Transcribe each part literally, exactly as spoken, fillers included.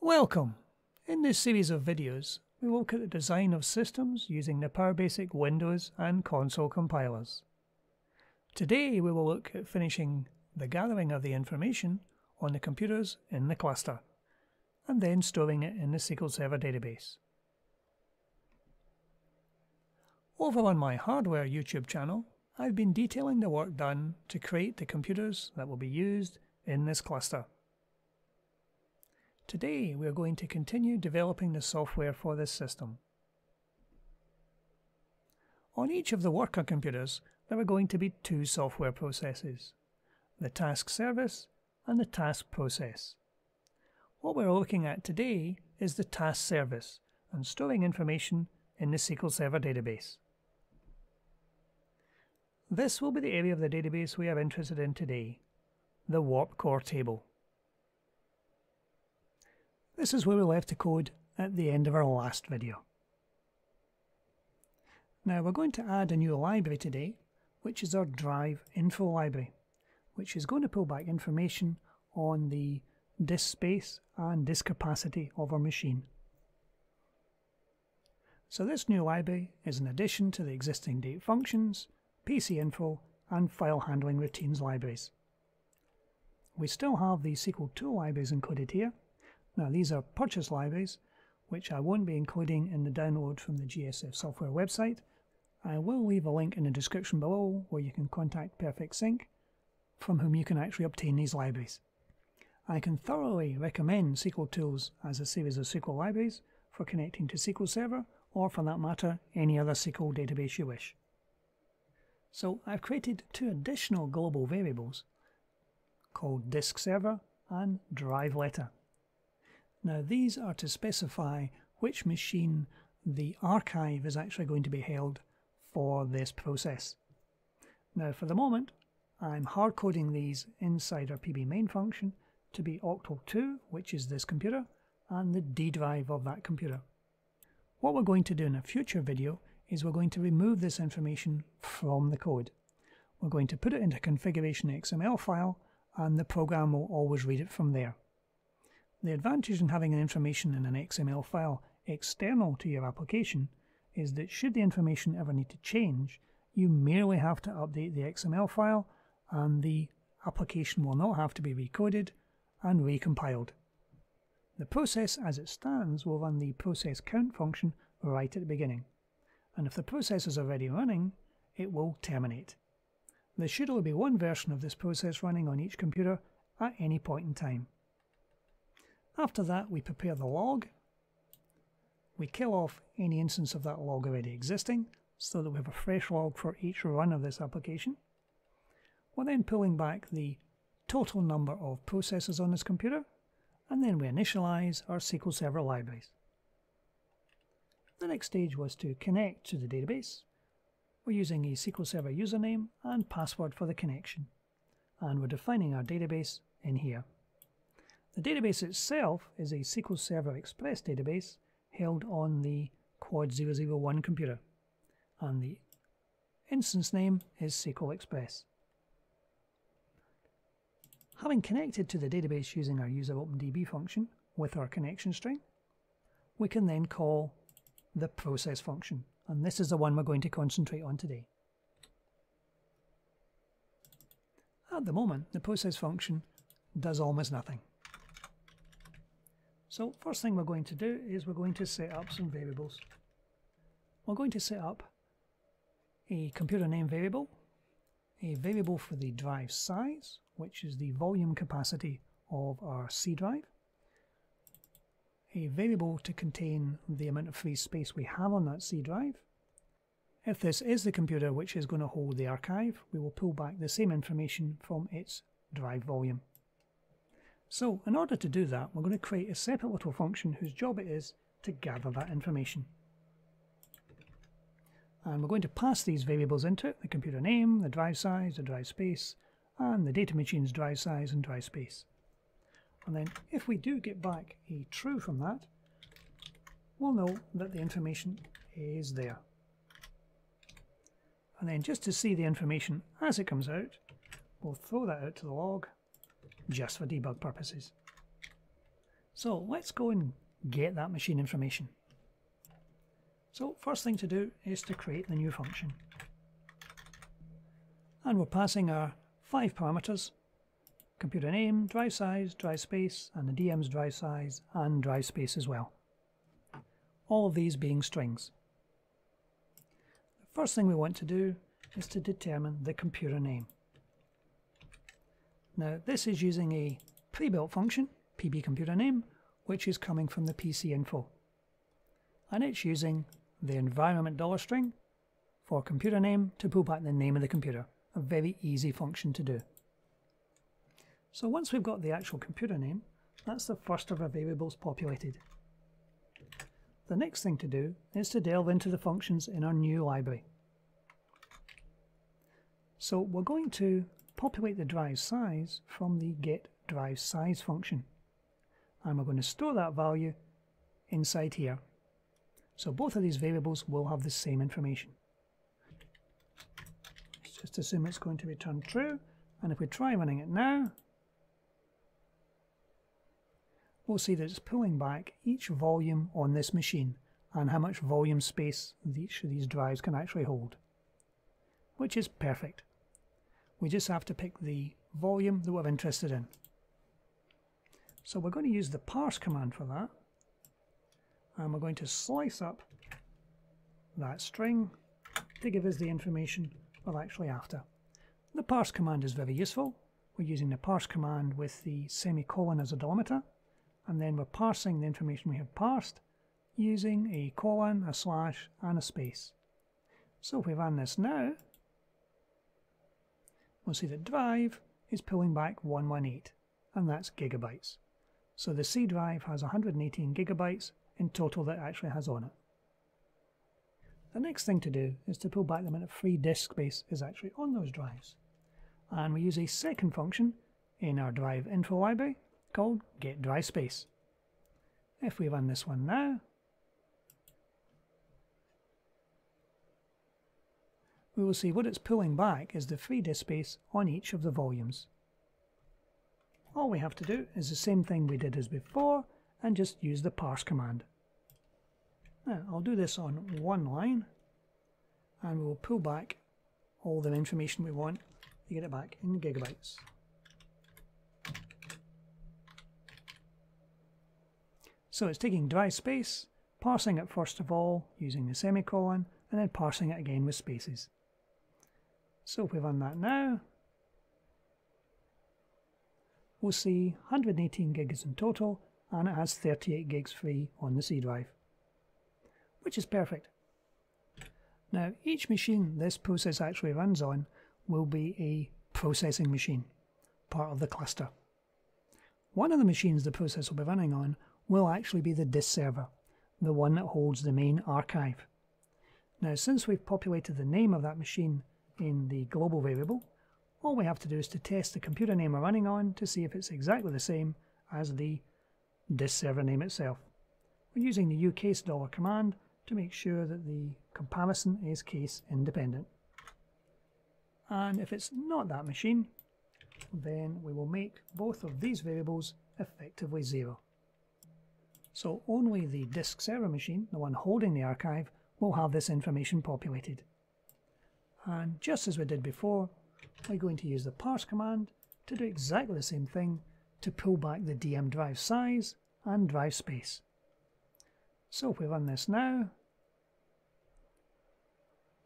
Welcome! In this series of videos, we will look at the design of systems using the PowerBasic Windows and console compilers. Today we will look at finishing the gathering of the information on the computers in the cluster, and then storing it in the S Q L Server database. Over on my hardware YouTube channel, I've been detailing the work done to create the computers that will be used in this cluster. Today we are going to continue developing the software for this system. On each of the worker computers there are going to be two software processes, the task service and the task process. What we are looking at today is the task service and storing information in the S Q L Server database. This will be the area of the database we are interested in today, the WarpCore table. This is where we left the code at the end of our last video. Now we're going to add a new library today, which is our drive info library, which is going to pull back information on the disk space and disk capacity of our machine. So this new library is an addition to the existing date functions, pcinfo and file handling routines libraries. We still have the S Q L two libraries included here. Now these are purchase libraries, which I won't be including in the download from the G S F software website. I will leave a link in the description below where you can contact Perfect Sync, from whom you can actually obtain these libraries. I can thoroughly recommend S Q L Tools as a series of S Q L libraries for connecting to S Q L Server, or for that matter any other S Q L database you wish. So I've created two additional global variables called disk server and drive letter. Now these are to specify which machine the archive is actually going to be held for this process. Now for the moment I'm hard coding these inside our pbMain function to be Octal two, which is this computer, and the D drive of that computer. What we're going to do in a future video is we're going to remove this information from the code. We're going to put it into a configuration X M L file and the program will always read it from there. The advantage in having information in an X M L file external to your application is that should the information ever need to change, you merely have to update the X M L file and the application will not have to be recoded and recompiled. The process as it stands will run the process count function right at the beginning, and if the process is already running, it will terminate. There should only be one version of this process running on each computer at any point in time. After that we prepare the log, we kill off any instance of that log already existing so that we have a fresh log for each run of this application. We're then pulling back the total number of processes on this computer, and then we initialize our S Q L Server libraries. The next stage was to connect to the database. We're using a S Q L Server username and password for the connection, and we're defining our database in here. The database itself is a S Q L Server Express database held on the Quad zero zero one computer, and the instance name is SQLExpress. Having connected to the database using our user open D B function with our connection string, we can then call the process function, and this is the one we're going to concentrate on today. At the moment the process function does almost nothing. So first thing we're going to do is we're going to set up some variables. We're going to set up a computer name variable, a variable for the drive size, which is the volume capacity of our C drive, a variable to contain the amount of free space we have on that C drive. If this is the computer which is going to hold the archive, we will pull back the same information from its drive volume. So in order to do that, we're going to create a separate little function whose job it is to gather that information. And we're going to pass these variables into it, the computer name, the drive size, the drive space, and the data machine's drive size and drive space. And then if we do get back a true from that, we'll know that the information is there. And then just to see the information as it comes out, we'll throw that out to the log, just for debug purposes. So let's go and get that machine information. So first thing to do is to create the new function. And we're passing our five parameters: computer name, drive size, drive space, and the D M's drive size and drive space as well. All of these being strings. The first thing we want to do is to determine the computer name. Now this is using a pre-built function, pbComputerName, which is coming from the P C info. And it's using the environment dollar string for computer name to pull back the name of the computer. A very easy function to do. So once we've got the actual computer name, that's the first of our variables populated. The next thing to do is to delve into the functions in our new library. So we're going to populate the drive size from the getDriveSize function, and we're going to store that value inside here. So both of these variables will have the same information. Let's just assume it's going to return true, and if we try running it now, we'll see that it's pulling back each volume on this machine and how much volume space each of these drives can actually hold, which is perfect. We just have to pick the volume that we're interested in. So we're going to use the parse command for that, and we're going to slice up that string to give us the information we're actually after. The parse command is very useful. We're using the parse command with the semicolon as a delimiter, and then we're parsing the information we have parsed using a colon, a slash, and a space. So if we run this now, we'll see that drive is pulling back one eighteen, and that's gigabytes. So the C drive has one hundred eighteen gigabytes in total that it actually has on it. The next thing to do is to pull back the amount of free disk space is actually on those drives. And we use a second function in our drive info library called getDriveSpace. If we run this one now, we will see what it's pulling back is the free disk space on each of the volumes. All we have to do is the same thing we did as before and just use the parse command. Now I'll do this on one line, and we'll pull back all the information we want to get it back in gigabytes. So it's taking drive space, parsing it first of all using the semicolon, and then parsing it again with spaces. So if we run that now, we'll see one hundred eighteen gigs in total, and it has thirty-eight gigs free on the C drive, which is perfect. Now each machine this process actually runs on will be a processing machine, part of the cluster. One of the machines the process will be running on will actually be the disk server, the one that holds the main archive. Now since we've populated the name of that machine in the global variable, all we have to do is to test the computer name we're running on to see if it's exactly the same as the disk server name itself. We're using the uCase$ command to make sure that the comparison is case independent. And if it's not that machine, then we will make both of these variables effectively zero. So only the disk server machine, the one holding the archive, will have this information populated. And just as we did before, we're going to use the parse command to do exactly the same thing, to pull back the D M drive size and drive space. So if we run this now,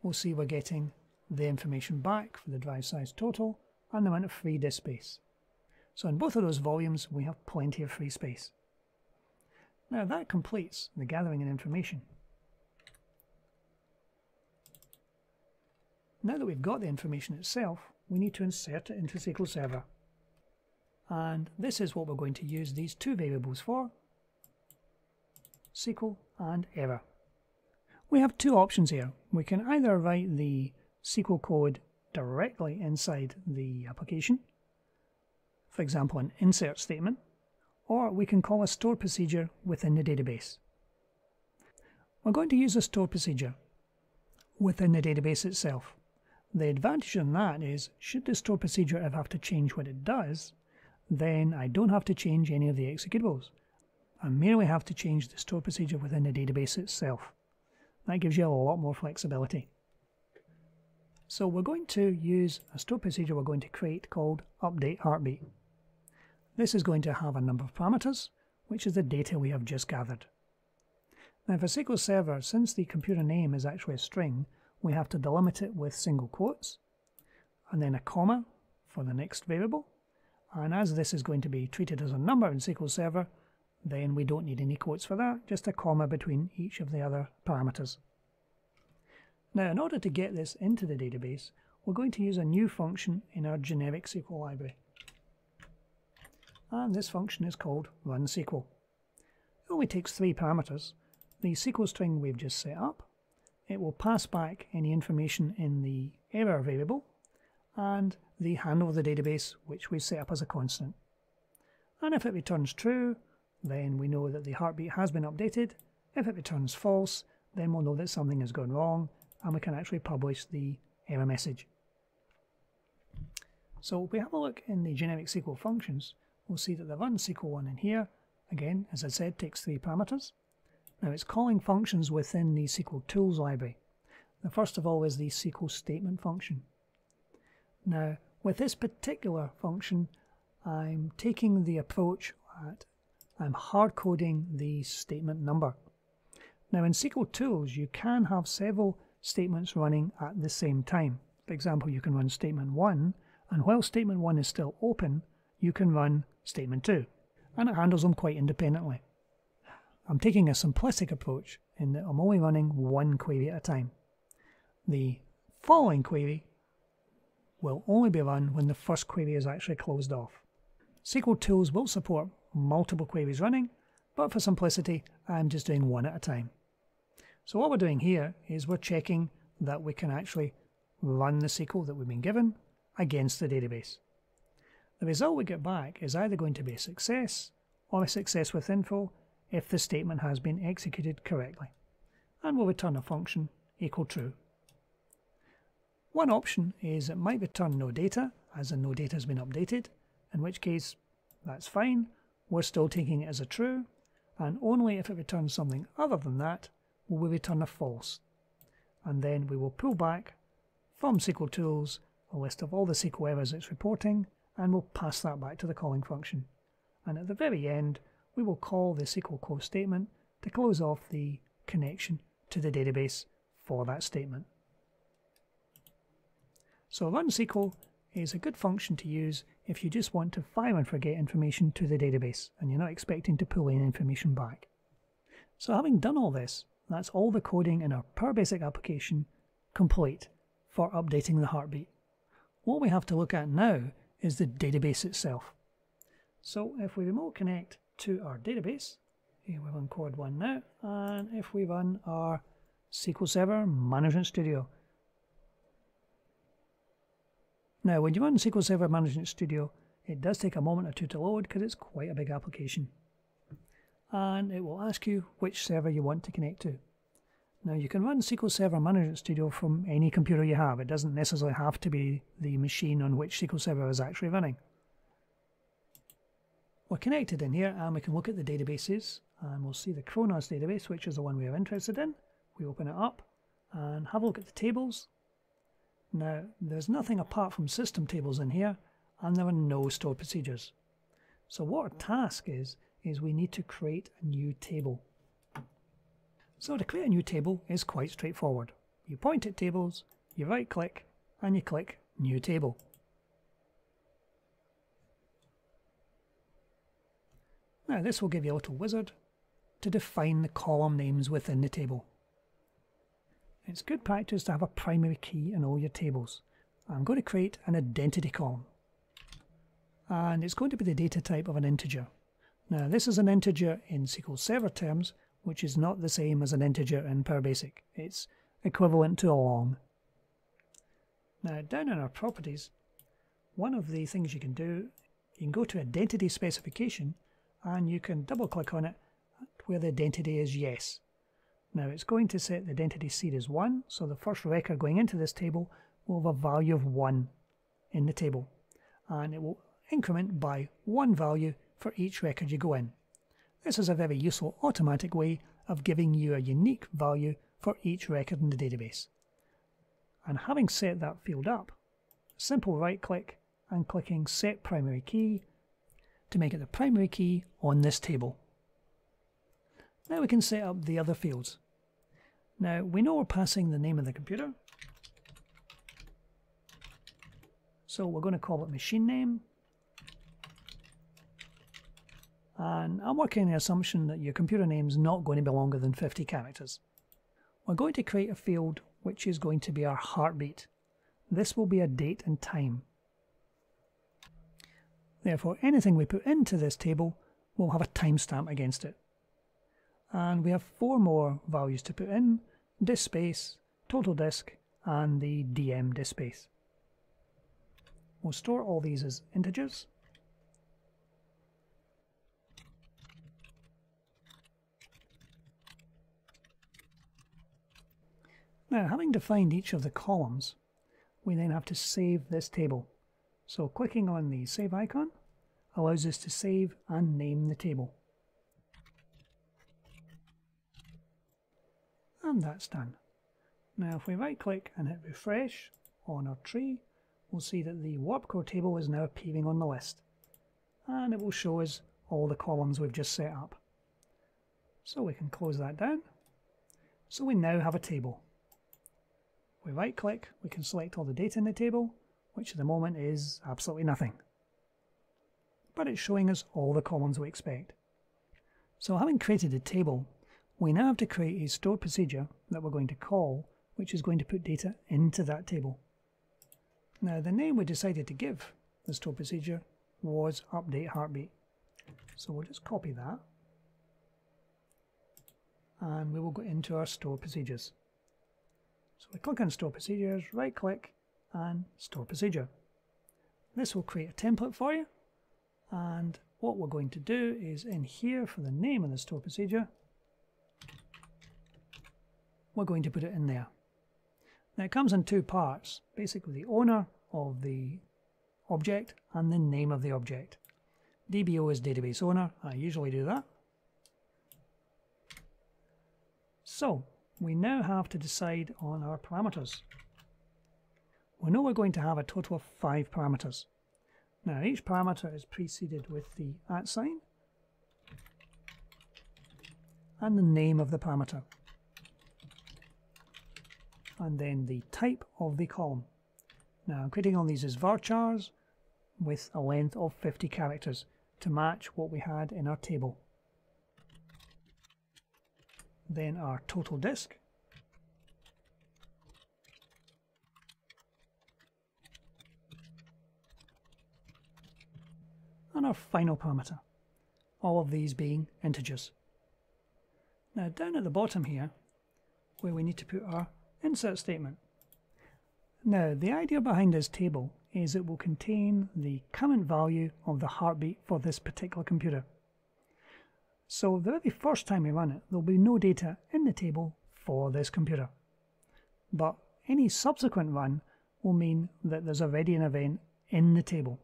we'll see we're getting the information back for the drive size total and the amount of free disk space. So in both of those volumes we have plenty of free space. Now that completes the gathering of information. Now that we've got the information itself, we need to insert it into S Q L Server. And this is what we're going to use these two variables for: S Q L and error. We have two options here. We can either write the S Q L code directly inside the application, for example an insert statement, or we can call a stored procedure within the database. We're going to use a stored procedure within the database itself. The advantage in that is, should the stored procedure ever have to change what it does, then I don't have to change any of the executables. and merely have to change the store procedure within the database itself. That gives you a lot more flexibility. So we're going to use a store procedure we're going to create called Update Heartbeat. This is going to have a number of parameters, which is the data we have just gathered. Now for S Q L Server, since the computer name is actually a string, we have to delimit it with single quotes, and then a comma for the next variable. And as this is going to be treated as a number in S Q L Server, then we don't need any quotes for that, just a comma between each of the other parameters. Now, in order to get this into the database, we're going to use a new function in our generic S Q L library. And this function is called runSQL. It only takes three parameters. The S Q L string we've just set up, it will pass back any information in the error variable, and the handle of the database, which we set up as a constant. And if it returns true, then we know that the heartbeat has been updated. If it returns false, then we'll know that something has gone wrong, and we can actually publish the error message. So if we have a look in the generic S Q L functions, we'll see that the runSQL one in here, again, as I said, takes three parameters. Now it's calling functions within the S Q L tools library. The first of all is the S Q L statement function. Now, with this particular function, I'm taking the approach that I'm hard coding the statement number. Now in S Q L tools, you can have several statements running at the same time. For example, you can run statement one, and while statement one is still open, you can run statement two, and it handles them quite independently. I'm taking a simplistic approach in that I'm only running one query at a time. The following query will only be run when the first query is actually closed off. S Q L tools will support multiple queries running, but for simplicity, I'm just doing one at a time. So what we're doing here is we're checking that we can actually run the S Q L that we've been given against the database. The result we get back is either going to be a success or a success with info if the statement has been executed correctly, and we'll return a function equal true. One option is it might return no data, as in no data has been updated, in which case that's fine, we're still taking it as a true, and only if it returns something other than that will we return a false. And then we will pull back from S Q L Tools a list of all the S Q L errors it's reporting, and we'll pass that back to the calling function. And at the very end, we will call the S Q L close statement to close off the connection to the database for that statement. So runSQL is a good function to use if you just want to fire and forget information to the database and you're not expecting to pull in information back. So having done all this, that's all the coding in our PowerBasic application complete for updating the heartbeat. What we have to look at now is the database itself. So if we remote connect to our database, here we run Quad zero zero one now, and if we run our S Q L Server Management Studio. Now when you run S Q L Server Management Studio, it does take a moment or two to load because it's quite a big application. And it will ask you which server you want to connect to. Now you can run S Q L Server Management Studio from any computer you have. It doesn't necessarily have to be the machine on which S Q L Server is actually running. We're connected in here and we can look at the databases, and we'll see the Chronos database, which is the one we are interested in. We open it up and have a look at the tables. Now, there's nothing apart from system tables in here, and there are no stored procedures. So what our task is, is we need to create a new table. So to create a new table is quite straightforward. You point at tables, you right click, and you click New Table. Now this will give you a little wizard to define the column names within the table. It's good practice to have a primary key in all your tables. I'm going to create an identity column, and it's going to be the data type of an integer. Now this is an integer in S Q L Server terms, which is not the same as an integer in PowerBasic. It's equivalent to a long. Now down in our properties, one of the things you can do, you can go to identity specification and you can double click on it where the identity is yes. Now it's going to set the identity seed as one, so the first record going into this table will have a value of one in the table, and it will increment by one value for each record you go in. This is a very useful automatic way of giving you a unique value for each record in the database. And having set that field up, simple right-click and clicking Set Primary Key to make it the primary key on this table. Now we can set up the other fields. Now we know we're passing the name of the computer, so we're going to call it machine name. And I'm working on the assumption that your computer name is not going to be longer than fifty characters. We're going to create a field which is going to be our heartbeat. This will be a date and time. Therefore, anything we put into this table will have a timestamp against it. And we have four more values to put in: disk space, total disk, and the D M disk space. We'll store all these as integers. Now, having defined each of the columns, we then have to save this table. So clicking on the save icon allows us to save and name the table. And that's done. Now if we right click and hit refresh on our tree, we'll see that the WarpCore table is now appearing on the list. And it will show us all the columns we've just set up. So we can close that down. So we now have a table. We right click, we can select all the data in the table, which at the moment is absolutely nothing. But it's showing us all the columns we expect. So having created a table, we now have to create a stored procedure that we're going to call, which is going to put data into that table. Now the name we decided to give the stored procedure was Update Heartbeat. So we'll just copy that. And we will go into our stored procedures. So we click on Store Procedures, right click, and Store Procedure. This will create a template for you. And what we're going to do is, in here for the name of the store procedure, we're going to put it in there. Now it comes in two parts, basically the owner of the object and the name of the object. D B O is database owner, I usually do that. So we now have to decide on our parameters. We know we're going to have a total of five parameters. Now each parameter is preceded with the at sign and the name of the parameter, and then the type of the column. Now I'm creating all these as varchars with a length of fifty characters to match what we had in our table. Then our total disk, and our final parameter, all of these being integers. Now down at the bottom here, where we need to put our insert statement. Now the idea behind this table is it will contain the current value of the heartbeat for this particular computer. So the very first time we run it, there'll be no data in the table for this computer. But any subsequent run will mean that there's already an event in the table.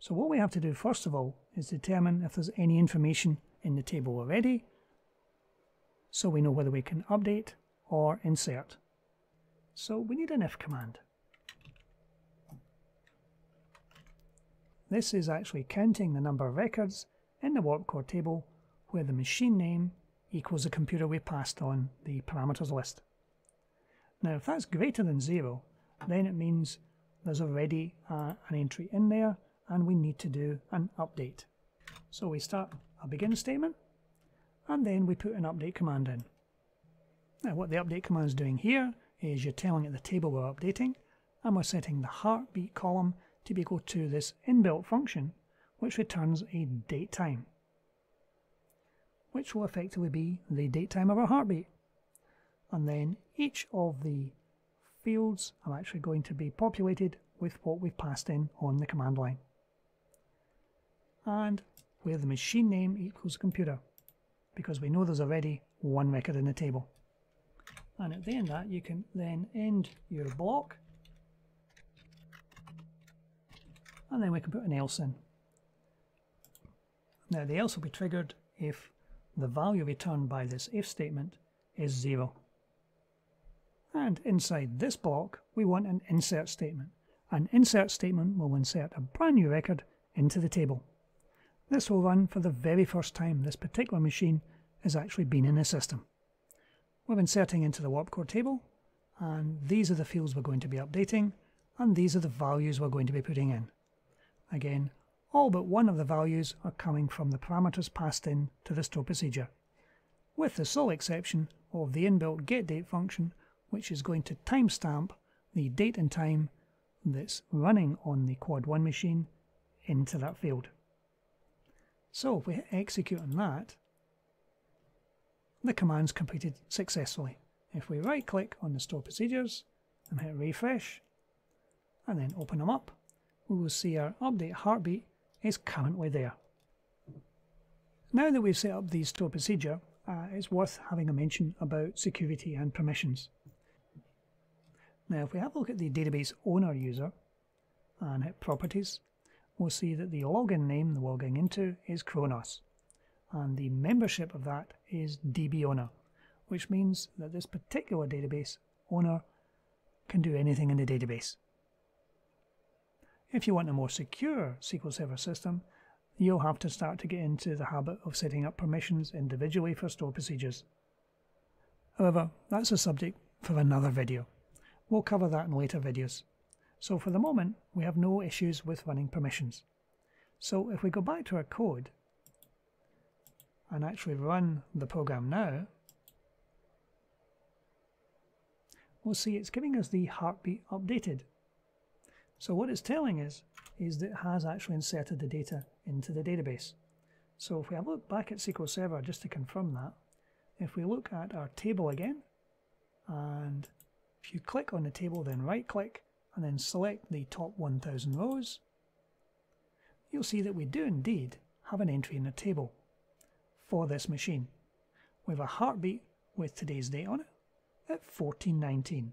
So what we have to do first of all is determine if there's any information in the table already, so we know whether we can update or insert. So we need an if command. This is actually counting the number of records in the WarpCore table where the machine name equals the computer we passed on the parameters list. Now if that's greater than zero, then it means there's already uh, an entry in there and we need to do an update. So we start a begin statement and then we put an update command in. Now what the update command is doing here is you're telling it the table we're updating, and we're setting the heartbeat column to be equal to this inbuilt function which returns a date time, which will effectively be the date time of our heartbeat. And then each of the fields are actually going to be populated with what we've passed in on the command line, and where the machine name equals computer, because we know there's already one record in the table. And at the end of that, you can then end your block, and then we can put an else in. Now the else will be triggered if the value returned by this if statement is zero. And inside this block, we want an insert statement. An insert statement will insert a brand new record into the table. This will run for the very first time this particular machine has actually been in the system. We're inserting into the WarpCore table, and these are the fields we're going to be updating, and these are the values we're going to be putting in. Again, all but one of the values are coming from the parameters passed in to the store procedure, with the sole exception of the inbuilt getDate function, which is going to timestamp the date and time that's running on the Quad one machine into that field. So if we hit execute on that, the command's completed successfully. If we right click on the store procedures and hit refresh and then open them up, we will see our update heartbeat is currently there. Now that we've set up the store procedure, uh, it's worth having a mention about security and permissions. Now if we have a look at the database owner user and hit properties, we'll see that the login name they're logging into is Chronos, and the membership of that is D B owner, which means that this particular database owner can do anything in the database. If you want a more secure S Q L Server system, you'll have to start to get into the habit of setting up permissions individually for stored procedures. However, that's a subject for another video. We'll cover that in later videos. So for the moment, we have no issues with running permissions. So if we go back to our code and actually run the program now, we'll see it's giving us the heartbeat updated. So what it's telling us is that it has actually inserted the data into the database. So if we have a look back at S Q L Server just to confirm that, if we look at our table again, and if you click on the table, then right click and then select the top one thousand rows, you'll see that we do indeed have an entry in the table for this machine. We have a heartbeat with today's date on it at fourteen nineteen,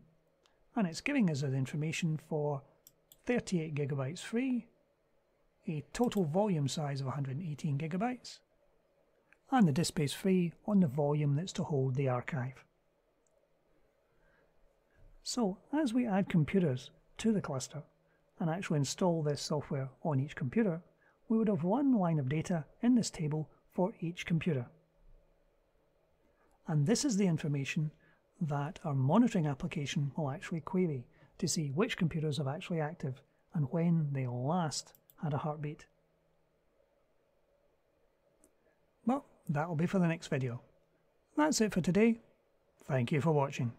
and it's giving us the information for thirty-eight gigabytes free, a total volume size of one hundred eighteen gigabytes, and the disk space free on the volume that's to hold the archive. So as we add computers to the cluster and actually install this software on each computer, we would have one line of data in this table for each computer. And this is the information that our monitoring application will actually query to see which computers are actually active and when they last had a heartbeat. Well, that'll be for the next video. That's it for today. Thank you for watching.